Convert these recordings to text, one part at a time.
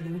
Blue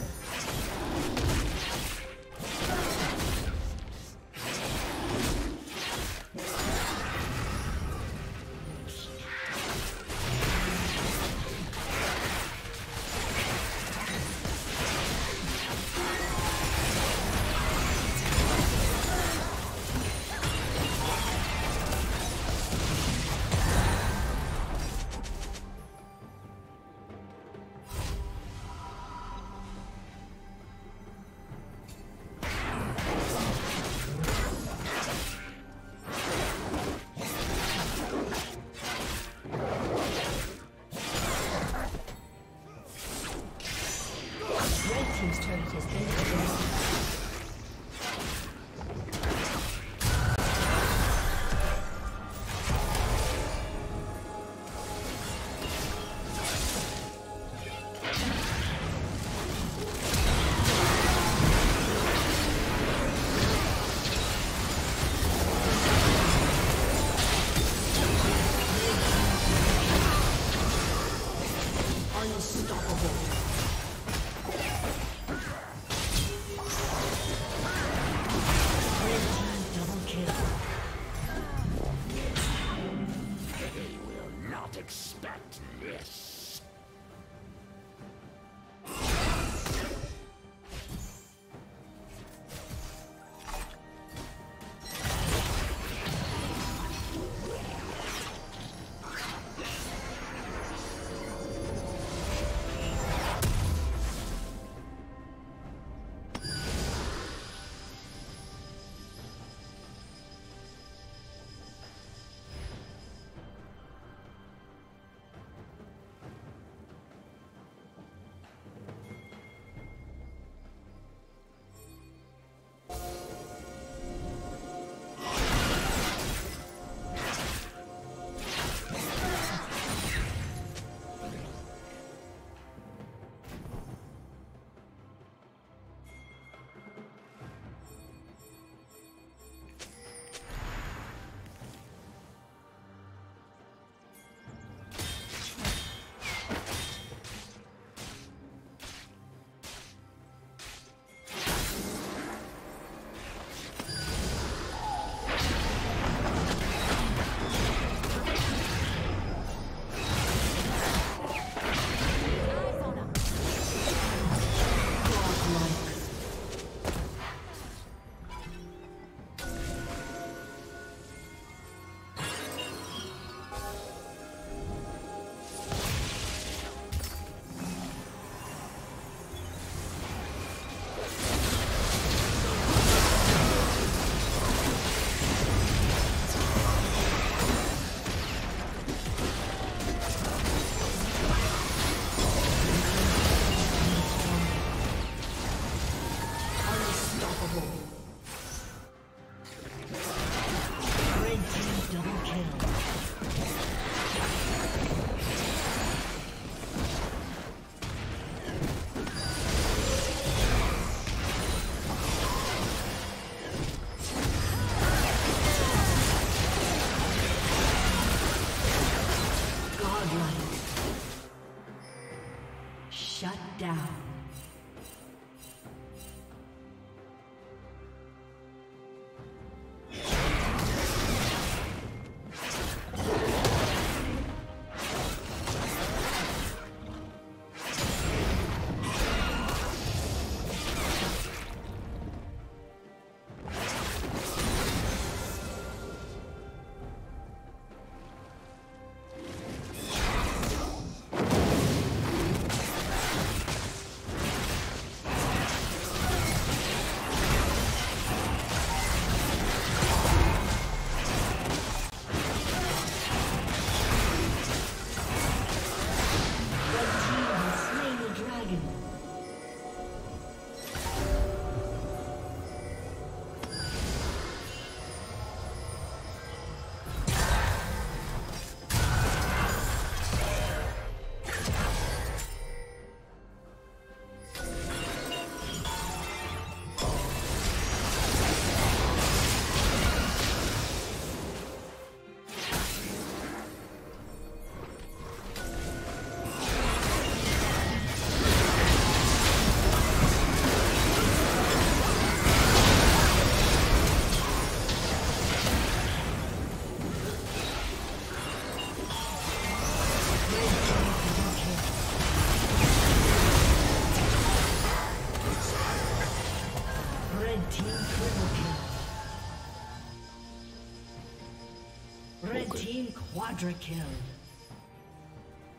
Quadra kill.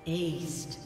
Aced.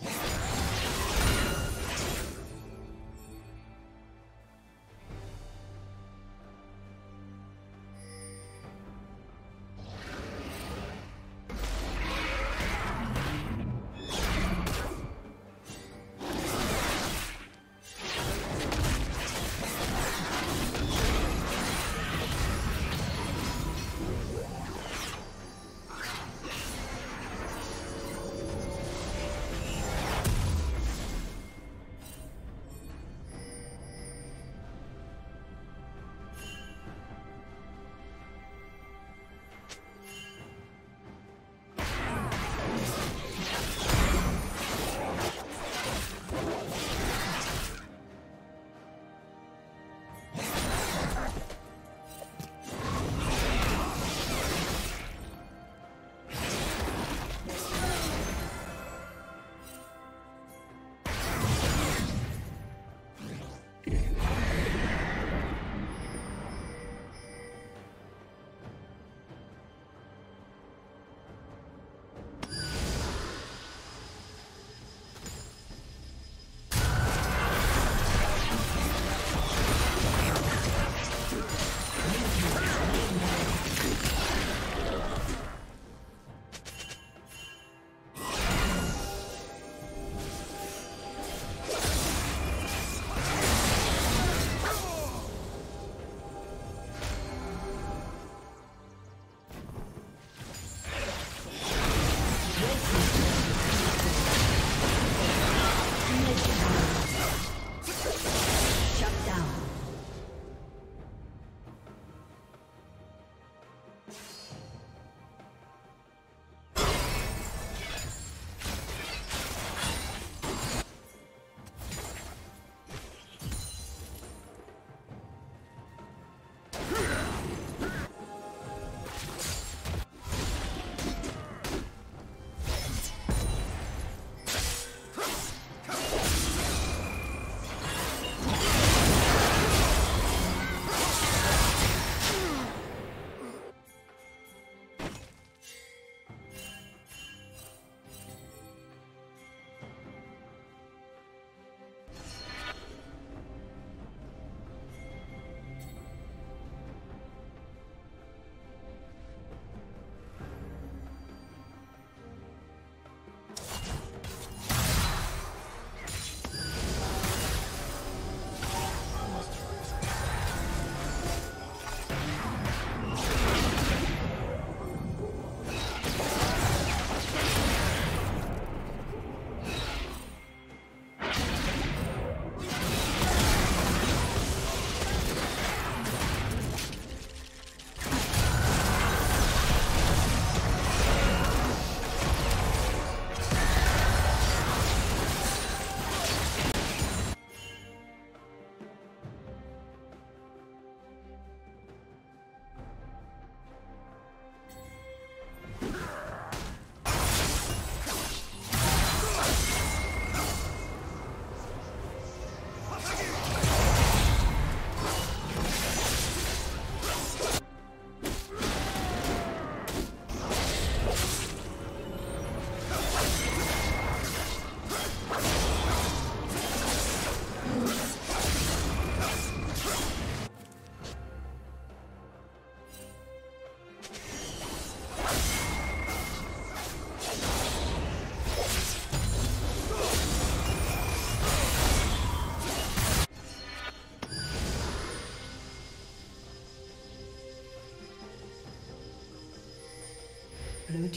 Blue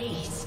Aced.